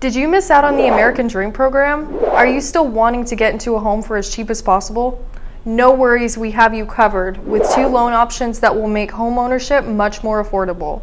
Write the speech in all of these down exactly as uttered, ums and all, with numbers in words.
Did you miss out on the American Dream program? Are you still wanting to get into a home for as cheap as possible? No worries, we have you covered with two loan options that will make home ownership much more affordable.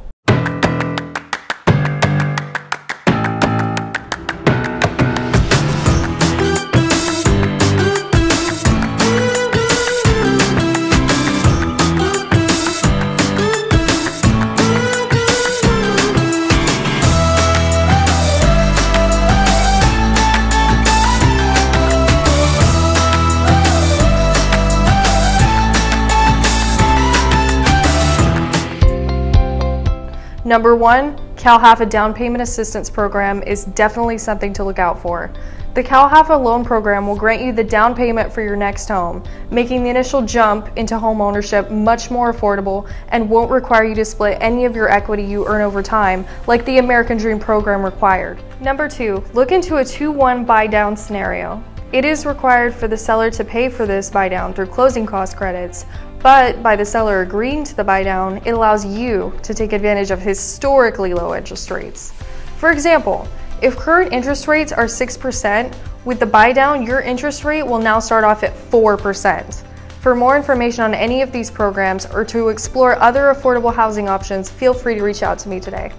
Number one, CalHFA Down Payment Assistance Program is definitely something to look out for. The CalHFA Loan Program will grant you the down payment for your next home, making the initial jump into home ownership much more affordable and won't require you to split any of your equity you earn over time like the American Dream Program required. Number two, look into a two one buy-down scenario. It is required for the seller to pay for this buy-down through closing cost credits, but by the seller agreeing to the buy-down, it allows you to take advantage of historically low interest rates. For example, if current interest rates are six percent, with the buy-down, your interest rate will now start off at four percent. For more information on any of these programs or to explore other affordable housing options, feel free to reach out to me today.